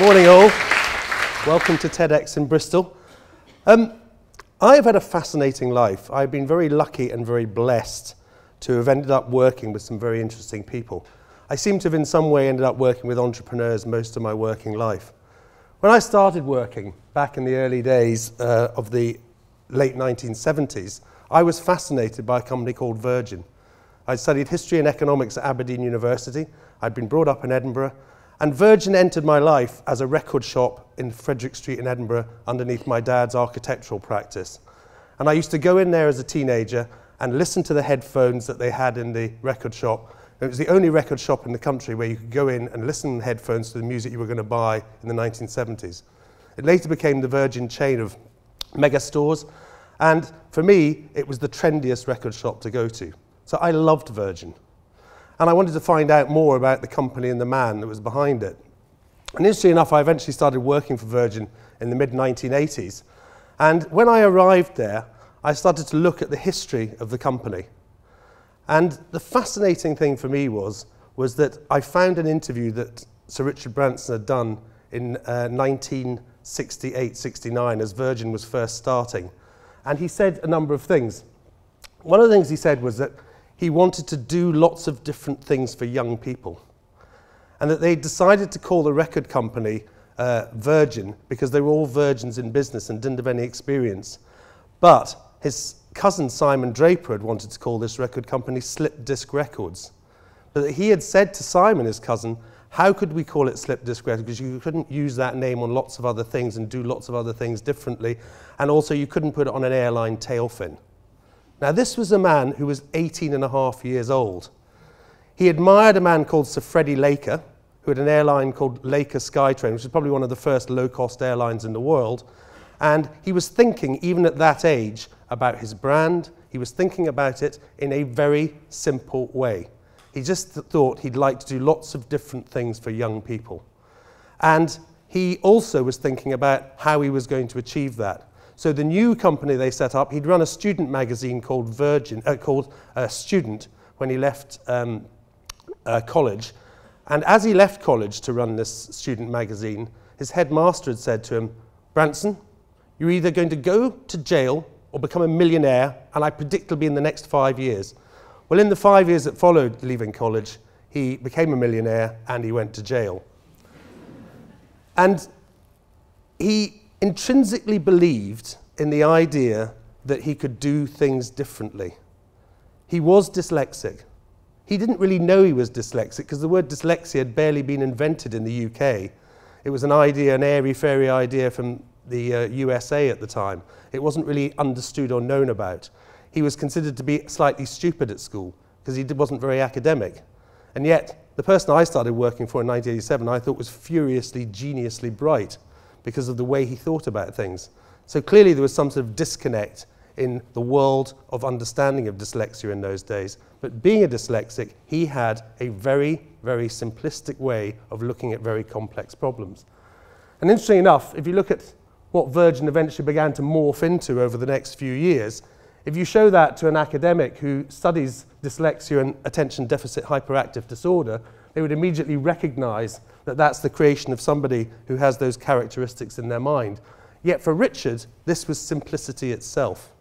Morning all, welcome to TEDx in Bristol. I've had a fascinating life. I've been very lucky and very blessed to have ended up working with some very interesting people. I seem to have in some way ended up working with entrepreneurs most of my working life. When I started working back in the early days of the late 1970s, I was fascinated by a company called Virgin. I'd studied history and economics at Aberdeen University. I'd been brought up in Edinburgh. And Virgin entered my life as a record shop in Frederick Street in Edinburgh underneath my dad's architectural practice. And I used to go in there as a teenager and listen to the headphones that they had in the record shop. It was the only record shop in the country where you could go in and listen to headphones to the music you were going to buy in the 1970s. It later became the Virgin chain of mega stores. And for me, it was the trendiest record shop to go to. So I loved Virgin. And I wanted to find out more about the company and the man that was behind it. And interestingly enough, I eventually started working for Virgin in the mid-1980s. And when I arrived there, I started to look at the history of the company. And the fascinating thing for me was that I found an interview that Sir Richard Branson had done in 1968-69 as Virgin was first starting. And he said a number of things. One of the things he said was that he wanted to do lots of different things for young people. And that they decided to call the record company Virgin because they were all virgins in business and didn't have any experience. But his cousin Simon Draper had wanted to call this record company Slip Disc Records. But he had said to Simon, his cousin, how could we call it Slip Disc Records? Because you couldn't use that name on lots of other things and do lots of other things differently. And also you couldn't put it on an airline tailfin. Now, this was a man who was 18 and a half years old. He admired a man called Sir Freddie Laker, who had an airline called Laker Skytrain, which was probably one of the first low-cost airlines in the world. And he was thinking, even at that age, about his brand. He was thinking about it in a very simple way. He just thought he'd like to do lots of different things for young people. And he also was thinking about how he was going to achieve that. So the new company they set up, he'd run a student magazine called Virgin, called Student when he left college. And as he left college to run this student magazine, his headmaster had said to him, Branson, you're either going to go to jail or become a millionaire, and I predict it'll be in the next 5 years. Well, in the 5 years that followed leaving college, he became a millionaire and he went to jail. And he intrinsically believed in the idea that he could do things differently. He was dyslexic. He didn't really know he was dyslexic because the word dyslexia had barely been invented in the UK. It was an idea, an airy-fairy idea from the USA at the time. It wasn't really understood or known about. He was considered to be slightly stupid at school because he wasn't very academic. And yet, the person I started working for in 1987 I thought was furiously, geniusly bright, because of the way he thought about things. So clearly there was some sort of disconnect in the world of understanding of dyslexia in those days. But being a dyslexic, he had a very, very simplistic way of looking at very complex problems. And interestingly enough, if you look at what Virgin eventually began to morph into over the next few years, if you show that to an academic who studies dyslexia and attention deficit hyperactive disorder, they would immediately recognize that that's the creation of somebody who has those characteristics in their mind. Yet for Richard, this was simplicity itself.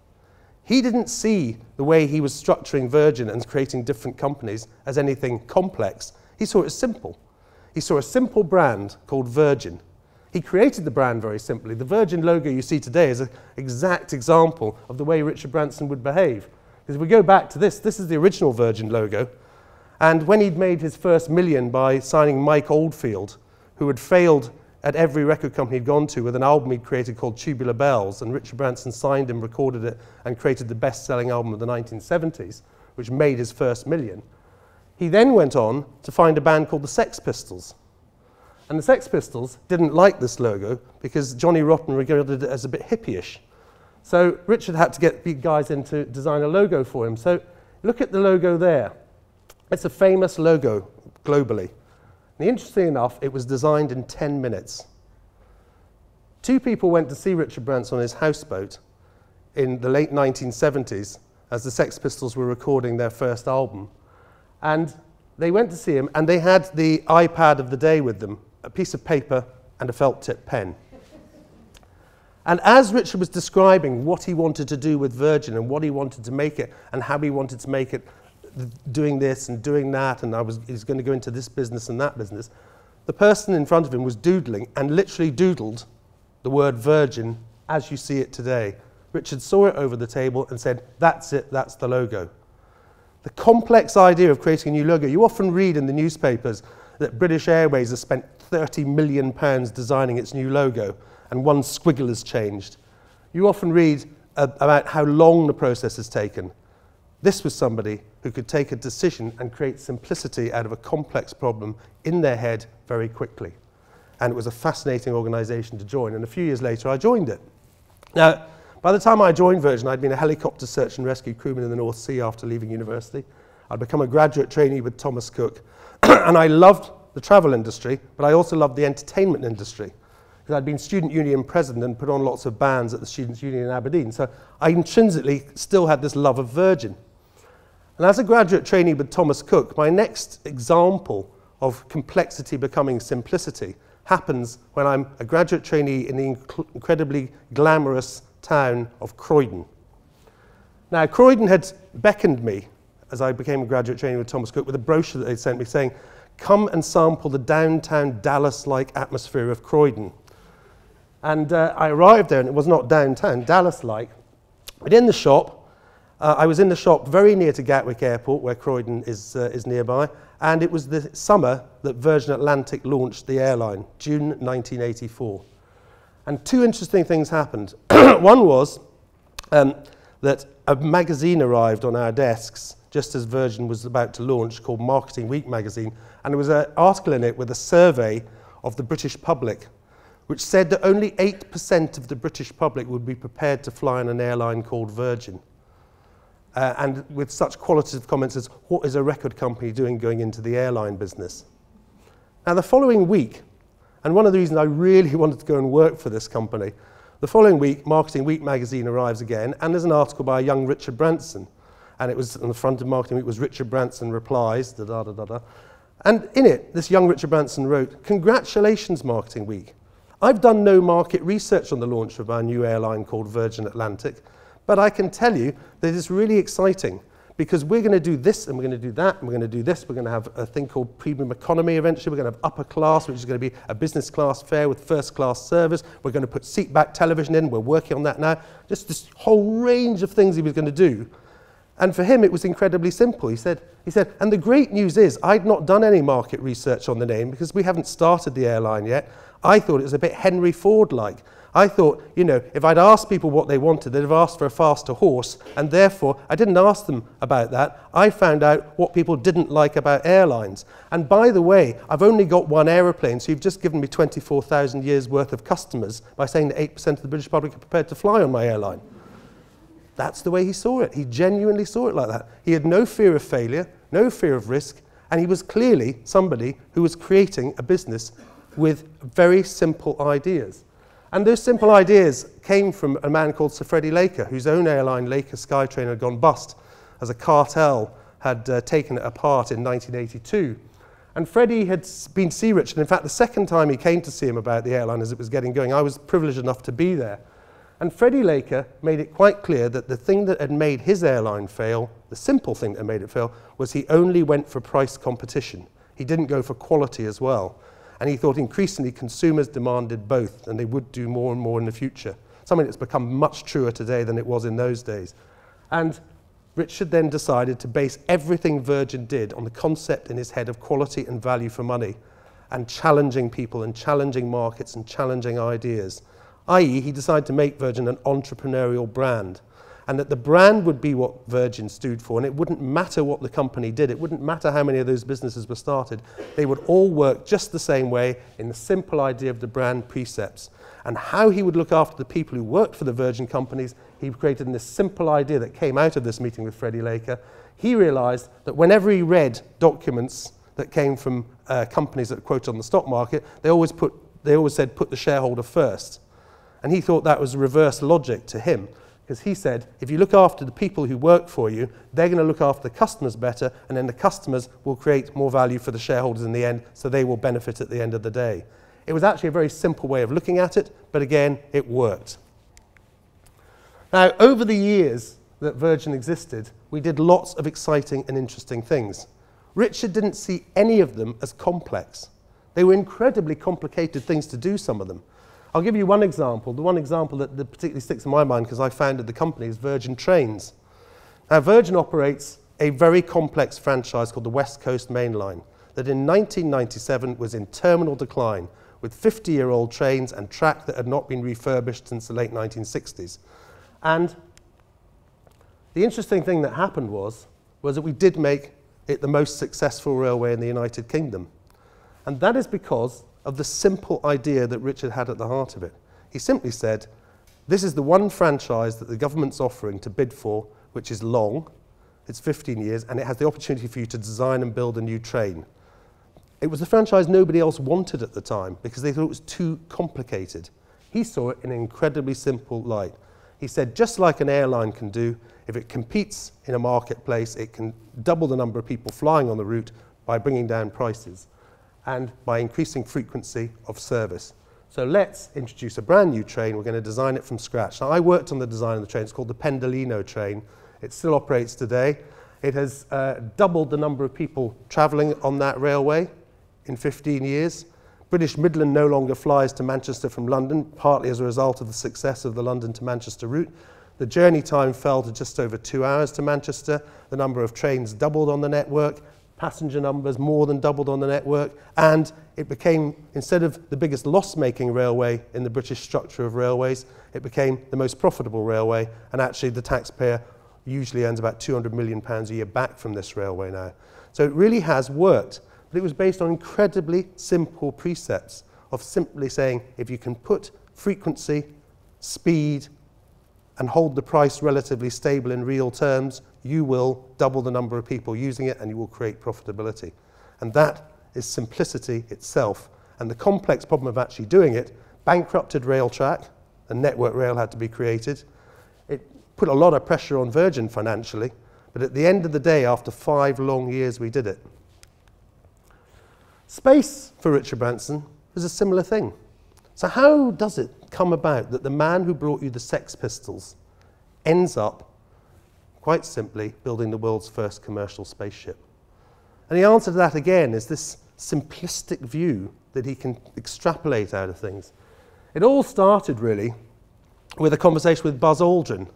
He didn't see the way he was structuring Virgin and creating different companies as anything complex. He saw it as simple. He saw a simple brand called Virgin. He created the brand very simply. The Virgin logo you see today is an exact example of the way Richard Branson would behave. Because if we go back to this, this is the original Virgin logo. And when he'd made his first million by signing Mike Oldfield, who had failed at every record company he'd gone to with an album he'd created called Tubular Bells, and Richard Branson signed him, recorded it, and created the best-selling album of the 1970s, which made his first million. He then went on to find a band called the Sex Pistols. And the Sex Pistols didn't like this logo because Johnny Rotten regarded it as a bit hippie-ish. So Richard had to get big guys in to design a logo for him. So look at the logo there. It's a famous logo globally. And interestingly enough, it was designed in 10 minutes. Two people went to see Richard Branson on his houseboat in the late 1970s as the Sex Pistols were recording their first album. And they went to see him, and they had the iPad of the day with them, a piece of paper and a felt-tip pen. And as Richard was describing what he wanted to do with Virgin and what he wanted to make it and how he wanted to make it, doing this and doing that, and he was going to go into this business and that business, the person in front of him was doodling and literally doodled the word Virgin as you see it today. Richard saw it over the table and said, that's it, that's the logo. The complex idea of creating a new logo, you often read in the newspapers that British Airways has spent £30 million designing its new logo and one squiggle has changed. You often read about how long the process has taken. This was somebody who could take a decision and create simplicity out of a complex problem in their head very quickly. And it was a fascinating organisation to join, and a few years later I joined it. Now, by the time I joined Virgin, I'd been a helicopter search and rescue crewman in the North Sea after leaving university. I'd become a graduate trainee with Thomas Cook, and I loved the travel industry, but I also loved the entertainment industry, because I'd been student union president and put on lots of bands at the Students' Union in Aberdeen, so I intrinsically still had this love of Virgin. And as a graduate trainee with Thomas Cook, my next example of complexity becoming simplicity happens when I'm a graduate trainee in the incredibly glamorous town of Croydon. Now, Croydon had beckoned me, as I became a graduate trainee with Thomas Cook, with a brochure that they'd sent me saying, come and sample the downtown Dallas-like atmosphere of Croydon. And I arrived there, and it was not downtown, Dallas-like. But in the shop, I was in the shop very near to Gatwick Airport, where Croydon is nearby, and it was the summer that Virgin Atlantic launched the airline, June 1984. And two interesting things happened. One was that a magazine arrived on our desks just as Virgin was about to launch, called Marketing Week magazine, and there was an article in it with a survey of the British public, which said that only 8% of the British public would be prepared to fly on an airline called Virgin. And with such qualitative comments as, what is a record company doing going into the airline business? Now, the following week, and one of the reasons I really wanted to go and work for this company, the following week, Marketing Week magazine arrives again, and there's an article by a young Richard Branson. And it was on the front of Marketing Week was Richard Branson replies, da da da da da. And in it, this young Richard Branson wrote, congratulations, Marketing Week. I've done no market research on the launch of our new airline called Virgin Atlantic, but I can tell you that it's really exciting because we're going to do this and we're going to do that and we're going to do this. We're going to have a thing called premium economy eventually. We're going to have upper class, which is going to be a business class fare with first class service. We're going to put seat back television in. We're working on that now. Just this whole range of things he was going to do. And for him, it was incredibly simple. He said, and the great news is I'd not done any market research on the name because we haven't started the airline yet. I thought it was a bit Henry Ford-like. I thought, you know, if I'd asked people what they wanted, they'd have asked for a faster horse, and therefore I didn't ask them about that. I found out what people didn't like about airlines. And by the way, I've only got one aeroplane, so you've just given me 24,000 years worth of customers by saying that 8% of the British public are prepared to fly on my airline. That's the way he saw it. He genuinely saw it like that. He had no fear of failure, no fear of risk, and he was clearly somebody who was creating a business with very simple ideas. And those simple ideas came from a man called Sir Freddie Laker, whose own airline, Laker Skytrain, had gone bust as a cartel had taken it apart in 1982. And Freddie had been to see Richard. In fact, the second time he came to see him about the airline as it was getting going, I was privileged enough to be there. And Freddie Laker made it quite clear that the thing that had made his airline fail, the simple thing that made it fail, was he only went for price competition. He didn't go for quality as well. And he thought increasingly consumers demanded both, and they would do more and more in the future. Something that's become much truer today than it was in those days. And Richard then decided to base everything Virgin did on the concept in his head of quality and value for money, and challenging people and challenging markets and challenging ideas. I.e., he decided to make Virgin an entrepreneurial brand, and that the brand would be what Virgin stood for, and it wouldn't matter what the company did, it wouldn't matter how many of those businesses were started, they would all work just the same way in the simple idea of the brand precepts. And how he would look after the people who worked for the Virgin companies, he created in this simple idea that came out of this meeting with Freddie Laker. He realised that whenever he read documents that came from companies that quoted on the stock market, they always said, put the shareholder first. And he thought that was reverse logic to him, because he said, if you look after the people who work for you, they're going to look after the customers better, and then the customers will create more value for the shareholders in the end, so they will benefit at the end of the day. It was actually a very simple way of looking at it, but again, it worked. Now, over the years that Virgin existed, we did lots of exciting and interesting things. Richard didn't see any of them as complex. They were incredibly complicated things to do, some of them. I'll give you one example. The one example that particularly sticks in my mind, because I founded the company, is Virgin Trains. Now, Virgin operates a very complex franchise called the West Coast Main Line that in 1997 was in terminal decline, with 50-year-old trains and track that had not been refurbished since the late 1960s. And the interesting thing that happened was that we did make it the most successful railway in the United Kingdom. And that is because of the simple idea that Richard had at the heart of it. He simply said, this is the one franchise that the government's offering to bid for, which is long, it's 15 years, and it has the opportunity for you to design and build a new train. It was a franchise nobody else wanted at the time because they thought it was too complicated. He saw it in an incredibly simple light. He said, just like an airline can do, if it competes in a marketplace, it can double the number of people flying on the route by bringing down prices and by increasing frequency of service. So let's introduce a brand new train. We're going to design it from scratch. Now, I worked on the design of the train. It's called the Pendolino train. It still operates today. It has doubled the number of people travelling on that railway in 15 years. British Midland no longer flies to Manchester from London, partly as a result of the success of the London to Manchester route. The journey time fell to just over 2 hours to Manchester. The number of trains doubled on the network. Passenger numbers more than doubled on the network, and it became, instead of the biggest loss-making railway in the British structure of railways, it became the most profitable railway, and actually the taxpayer usually earns about £200 million a year back from this railway now. So it really has worked, but it was based on incredibly simple precepts of simply saying, if you can put frequency, speed, and hold the price relatively stable in real terms, you will double the number of people using it and you will create profitability. And that is simplicity itself. And the complex problem of actually doing it bankrupted rail track, and Network Rail had to be created. It put a lot of pressure on Virgin financially, but at the end of the day, after 5 long years, we did it. Space for Richard Branson was a similar thing. So how does it come about that the man who brought you the Sex Pistols ends up quite simply building the world's first commercial spaceship? And the answer to that again is this simplistic view that he can extrapolate out of things. It all started really with a conversation with Buzz Aldrin,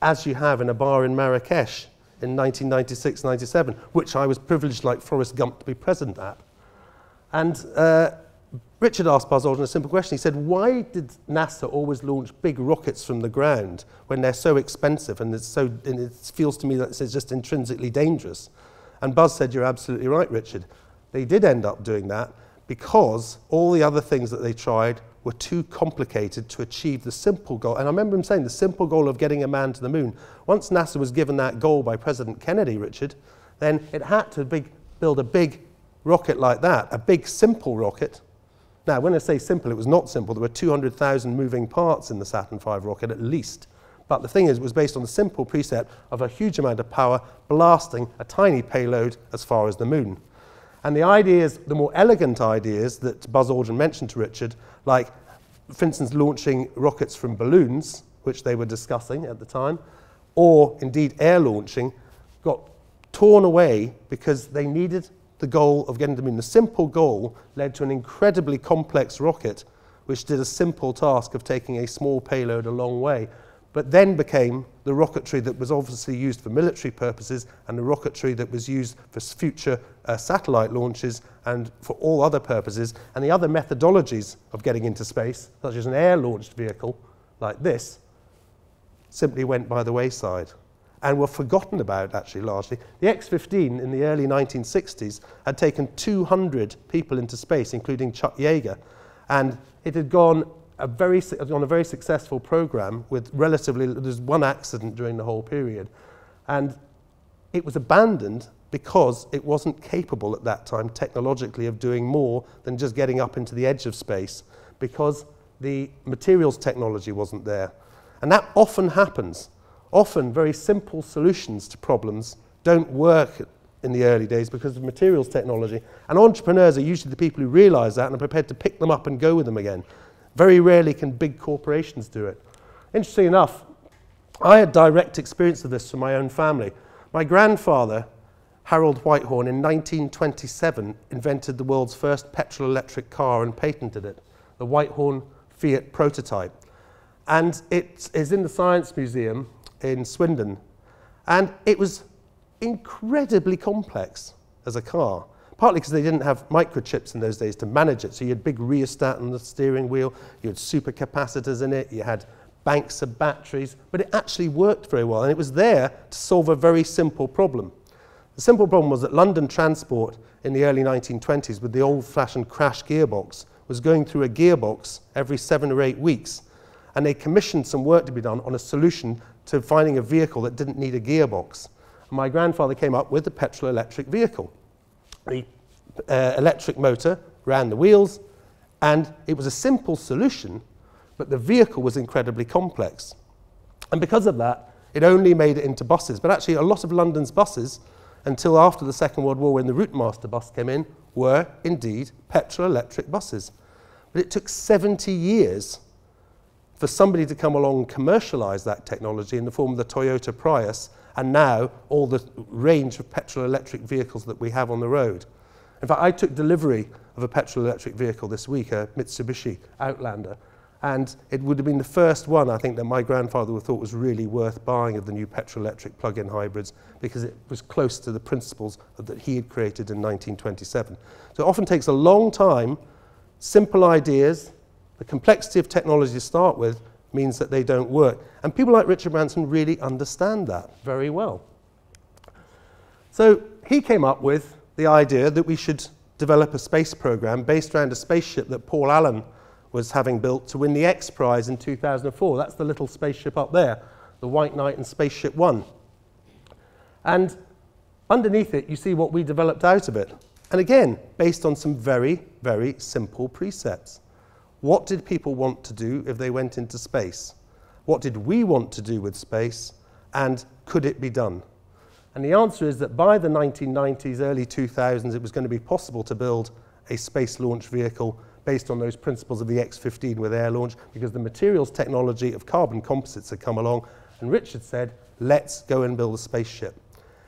as you have in a bar in Marrakesh in 1996-97, which I was privileged like Forrest Gump to be present at. And Richard asked Buzz Aldrin a simple question. He said, why did NASA always launch big rockets from the ground when they're so expensive and it feels to me that it's just intrinsically dangerous? And Buzz said, you're absolutely right, Richard. They did end up doing that because all the other things that they tried were too complicated to achieve the simple goal. And I remember him saying the simple goal of getting a man to the moon. Once NASA was given that goal by President Kennedy, Richard, then it had to build a big rocket like that, a big simple rocket. Now, when I say simple, it was not simple. There were 200,000 moving parts in the Saturn V rocket, at least. But the thing is, it was based on the simple precept of a huge amount of power blasting a tiny payload as far as the moon. And the ideas, the more elegant ideas that Buzz Aldrin mentioned to Richard, like, for instance, launching rockets from balloons, which they were discussing at the time, or indeed air launching, got torn away because they needed the goal of getting to the moon. The simple goal led to an incredibly complex rocket which did a simple task of taking a small payload a long way, but then became the rocketry that was obviously used for military purposes and the rocketry that was used for future satellite launches and for all other purposes. And the other methodologies of getting into space, such as an air-launched vehicle like this, simply went by the wayside and were forgotten about, actually, largely. The X-15 in the early 1960s had taken 200 people into space, including Chuck Yeager, and it had gone on a very successful program with relatively, there's one accident during the whole period, and it was abandoned because it wasn't capable at that time technologically of doing more than just getting up into the edge of space, because the materials technology wasn't there. And that often happens. Often very simple solutions to problems don't work in the early days because of materials technology. And entrepreneurs are usually the people who realize that and are prepared to pick them up and go with them again. Very rarely can big corporations do it. Interesting enough, I had direct experience of this from my own family. My grandfather, Harold Whitehorn, in 1927 invented the world's first petrol-electric car and patented it, the Whitehorn Fiat prototype. And it is in the Science Museum in Swindon. And it was incredibly complex as a car, partly because they didn't have microchips in those days to manage it. So you had big rheostat on the steering wheel, you had supercapacitors in it, you had banks of batteries, but it actually worked very well. And it was there to solve a very simple problem. The simple problem was that London transport in the early 1920s with the old-fashioned crash gearbox was going through a gearbox every 7 or 8 weeks. And they commissioned some work to be done on a solution to finding a vehicle that didn't need a gearbox. And my grandfather came up with the petrol-electric vehicle. The electric motor ran the wheels, and it was a simple solution, but the vehicle was incredibly complex. And because of that, it only made it into buses. But actually, a lot of London's buses, until after the Second World War when the Routemaster bus came in, were indeed petrol-electric buses. But it took 70 years for somebody to come along and commercialize that technology in the form of the Toyota Prius and now all the range of petrol-electric vehicles that we have on the road. In fact, I took delivery of a petrol-electric vehicle this week, a Mitsubishi Outlander, and it would have been the first one, I think, that my grandfather would have thought was really worth buying of the new petrol-electric plug-in hybrids because it was close to the principles that he had created in 1927. So it often takes a long time, simple ideas. The complexity of technology to start with means that they don't work. And people like Richard Branson really understand that very well. So he came up with the idea that we should develop a space program based around a spaceship that Paul Allen was having built to win the X Prize in 2004. That's the little spaceship up there, the White Knight and Spaceship One. And underneath it, you see what we developed out of it. And again, based on some very, very simple precepts. What did people want to do if they went into space? What did we want to do with space? And could it be done? And the answer is that by the 1990s, early 2000s, it was going to be possible to build a space launch vehicle based on those principles of the X-15 with air launch, because the materials technology of carbon composites had come along. And Richard said, let's go and build a spaceship.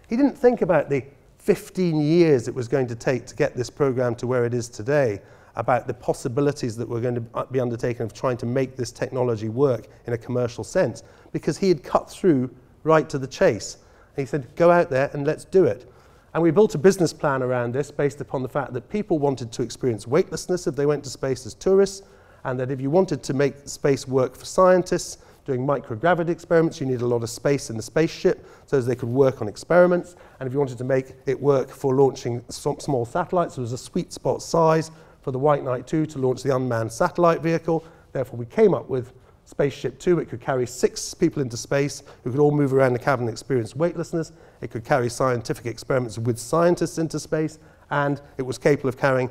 He didn't think about the 15 years it was going to take to get this program to where it is today, about the possibilities that were going to be undertaken of trying to make this technology work in a commercial sense, because he had cut through right to the chase. And he said, go out there and let's do it. And we built a business plan around this based upon the fact that people wanted to experience weightlessness if they went to space as tourists, and that if you wanted to make space work for scientists doing microgravity experiments, you need a lot of space in the spaceship so that they could work on experiments. And if you wanted to make it work for launching small satellites, there was a sweet spot size for the White Knight 2 to launch the unmanned satellite vehicle. Therefore, we came up with Spaceship 2. It could carry 6 people into space who could all move around the cabin and experience weightlessness. It could carry scientific experiments with scientists into space. And it was capable of carrying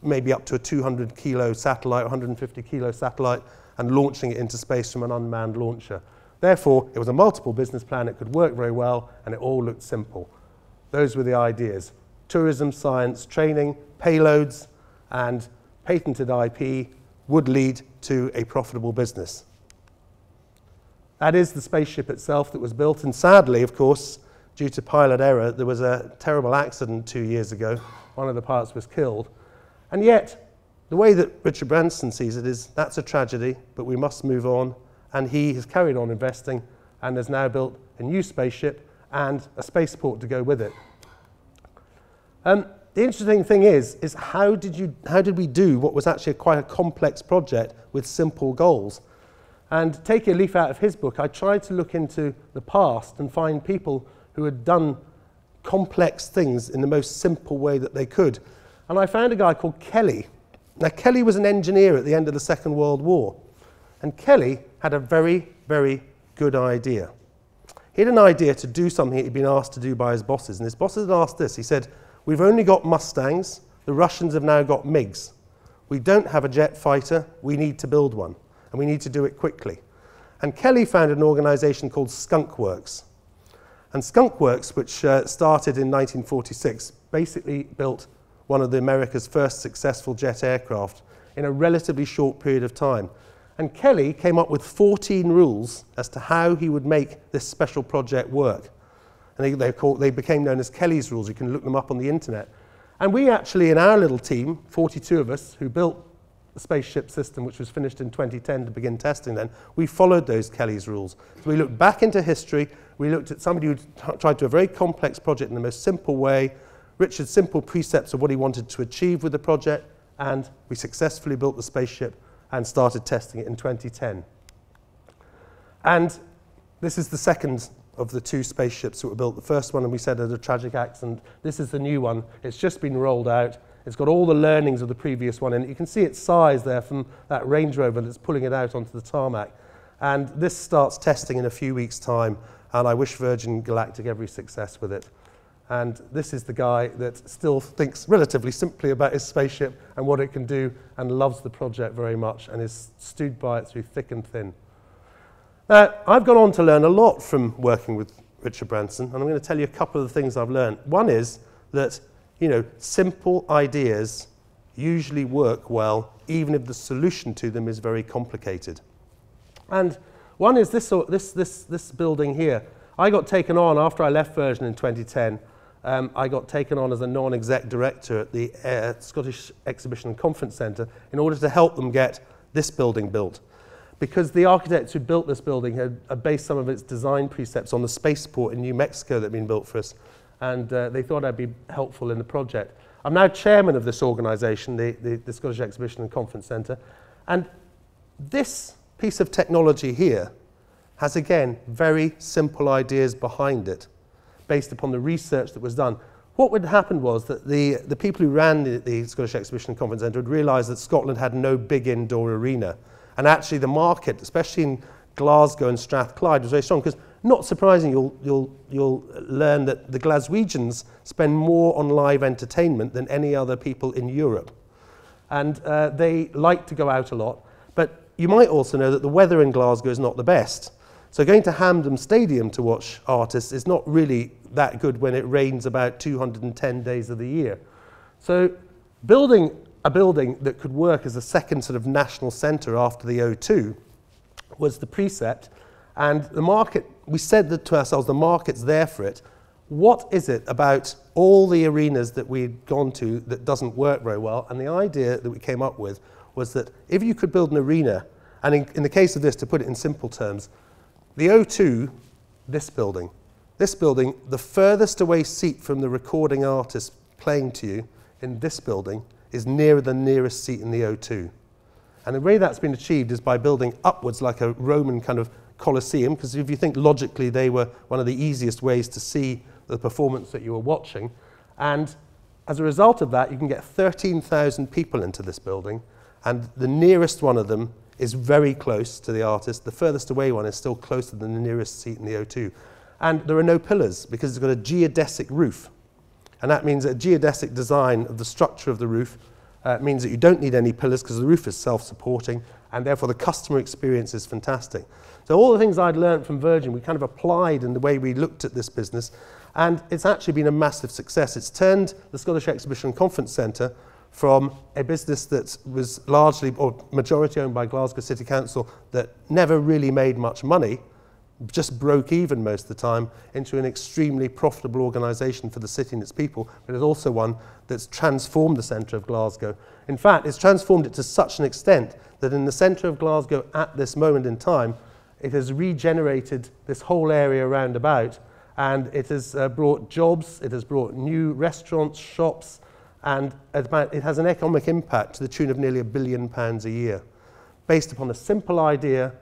maybe up to a 200-kilo satellite, 150-kilo satellite, and launching it into space from an unmanned launcher. Therefore, it was a multiple business plan. It could work very well, and it all looked simple. Those were the ideas. Tourism, science, training, payloads, and patented IP would lead to a profitable business. That is the spaceship itself that was built, and sadly, of course, due to pilot error, there was a terrible accident 2 years ago. One of the pilots was killed. And yet, the way that Richard Branson sees it is, that's a tragedy, but we must move on, and he has carried on investing and has now built a new spaceship and a spaceport to go with it. The interesting thing is how did we do what was actually quite a complex project with simple goals? And taking a leaf out of his book, I tried to look into the past and find people who had done complex things in the most simple way that they could. And I found a guy called Kelly. Now, Kelly was an engineer at the end of the Second World War. And Kelly had a very, very good idea. He had an idea to do something he'd been asked to do by his bosses. And his bosses had asked this. He said, we've only got Mustangs, the Russians have now got MiGs. We don't have a jet fighter, we need to build one, and we need to do it quickly. And Kelly founded an organisation called Skunk Works. And Skunk Works, which started in 1946, basically built one of America's first successful jet aircraft in a relatively short period of time. And Kelly came up with 14 rules as to how he would make this special project work. And they became known as Kelly's rules. You can look them up on the internet. And we actually, in our little team, 42 of us, who built the spaceship system, which was finished in 2010 to begin testing then, we followed those Kelly's rules. So we looked back into history, we looked at somebody who tried to do a very complex project in the most simple way, Richard's simple precepts of what he wanted to achieve with the project, and we successfully built the spaceship and started testing it in 2010. And this is the second of the two spaceships that were built. The first one, and we said, had a tragic accident. This is the new one. It's just been rolled out. It's got all the learnings of the previous one, and you can see its size there from that Range Rover that's pulling it out onto the tarmac. And this starts testing in a few weeks' time, and I wish Virgin Galactic every success with it. And this is the guy that still thinks relatively simply about his spaceship and what it can do, and loves the project very much, and is stewed by it through thick and thin. Now, I've gone on to learn a lot from working with Richard Branson, and I'm going to tell you a couple of the things I've learned. One is that, you know, simple ideas usually work well, even if the solution to them is very complicated. And one is this building here. I got taken on, after I left Virgin in 2010, I got taken on as a non-exec director at the Scottish Exhibition and Conference Centre in order to help them get this building built. Because the architects who built this building had based some of its design precepts on the spaceport in New Mexico that had been built for us. And they thought I'd be helpful in the project. I'm now chairman of this organisation, the Scottish Exhibition and Conference Centre, and this piece of technology here has, again, very simple ideas behind it, based upon the research that was done. What would happen was that the people who ran the Scottish Exhibition and Conference Centre had realised that Scotland had no big indoor arena, and actually the market, especially in Glasgow and Strathclyde, was very strong, because not surprising, you'll learn that the Glaswegians spend more on live entertainment than any other people in Europe. And they like to go out a lot. But you might also know that the weather in Glasgow is not the best. So going to Hampden Stadium to watch artists is not really that good when it rains about 210 days of the year. So building a building that could work as a second sort of national centre after the O2 was the precept. And the market, we said that to ourselves, the market's there for it. What is it about all the arenas that we'd gone to that doesn't work very well? And the idea that we came up with was that if you could build an arena, and in the case of this, to put it in simple terms, the O2, this building, the furthest away seat from the recording artist playing to you in this building is nearer the nearest seat in the O2. And the way that's been achieved is by building upwards like a Roman kind of Colosseum, because if you think logically, they were one of the easiest ways to see the performance that you were watching. And as a result of that, you can get 13,000 people into this building, and the nearest one of them is very close to the artist. The furthest away one is still closer than the nearest seat in the O2. And there are no pillars, because it's got a geodesic roof. And that means a geodesic design of the structure of the roof means that you don't need any pillars, because the roof is self-supporting, and therefore the customer experience is fantastic. So all the things I'd learned from Virgin, we kind of applied in the way we looked at this business, and it's actually been a massive success. It's turned the Scottish Exhibition and Conference Centre from a business that was largely, or majority owned by Glasgow City Council, that never really made much money, just broke even most of the time, into an extremely profitable organisation for the city and its people, but it's also one that's transformed the centre of Glasgow. In fact, it's transformed it to such an extent that in the centre of Glasgow at this moment in time, it has regenerated this whole area round about, and it has brought jobs, it has brought new restaurants, shops, and it has an economic impact to the tune of nearly £1 billion a year, based upon a simple idea,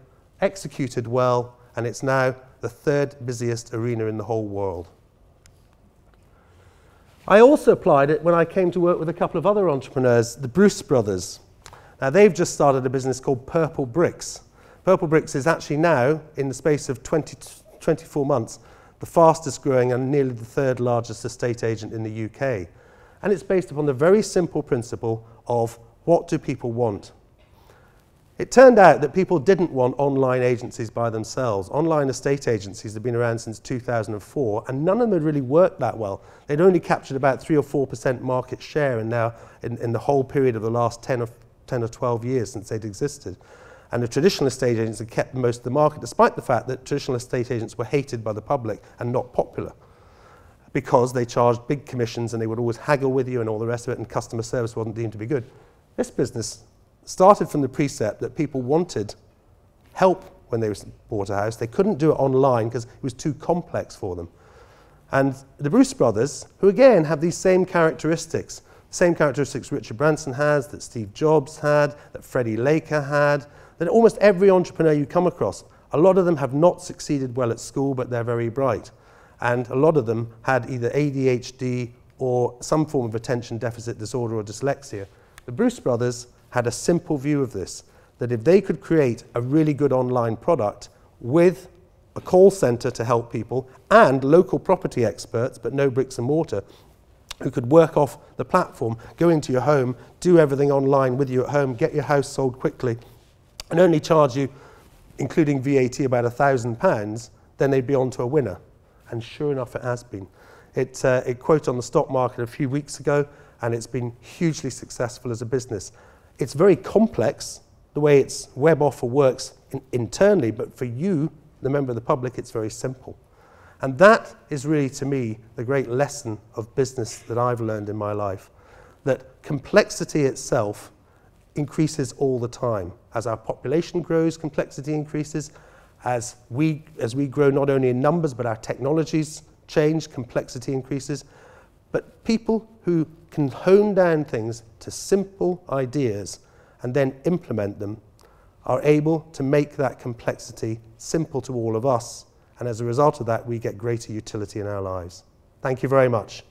executed well, and it's now the third busiest arena in the whole world. I also applied it when I came to work with a couple of other entrepreneurs, the Bruce brothers. Now, they've just started a business called Purple Bricks. Purple Bricks is actually now, in the space of 24 months, the fastest growing and nearly the third largest estate agent in the UK. And it's based upon the very simple principle of What do people want? It turned out that people didn't want online agencies by themselves. Online estate agencies have been around since 2004, and none of them had really worked that well. They'd only captured about 3 or 4% market share in the whole period of the last 10 or 12 years since they'd existed. And the traditional estate agents had kept most of the market, despite the fact that traditional estate agents were hated by the public and not popular, because they charged big commissions and they would always haggle with you and all the rest of it, and customer service wasn't deemed to be good. This business started from the precept that people wanted help when they bought a house. They couldn't do it online because it was too complex for them. And the Bruce brothers, who again have these same characteristics Richard Branson has, that Steve Jobs had, that Freddie Laker had, that almost every entrepreneur you come across, a lot of them have not succeeded well at school, but they're very bright. And a lot of them had either ADHD or some form of attention deficit disorder or dyslexia. The Bruce brothers had a simple view of this, that if they could create a really good online product with a call center to help people and local property experts, but no bricks and mortar, who could work off the platform, go into your home, do everything online with you at home, get your house sold quickly, and only charge you, including VAT, about £1,000, then they'd be onto a winner. And sure enough, it has been. It quoted on the stock market a few weeks ago, and it's been hugely successful as a business. It's very complex, the way its web offer works internally, but for you, the member of the public, it's very simple. And that is really, to me, the great lesson of business that I've learned in my life, that complexity itself increases all the time. As our population grows, complexity increases. As we grow not only in numbers, but our technologies change, complexity increases. But people who can hone down things to simple ideas and then implement them are able to make that complexity simple to all of us. And as a result of that, we get greater utility in our lives. Thank you very much.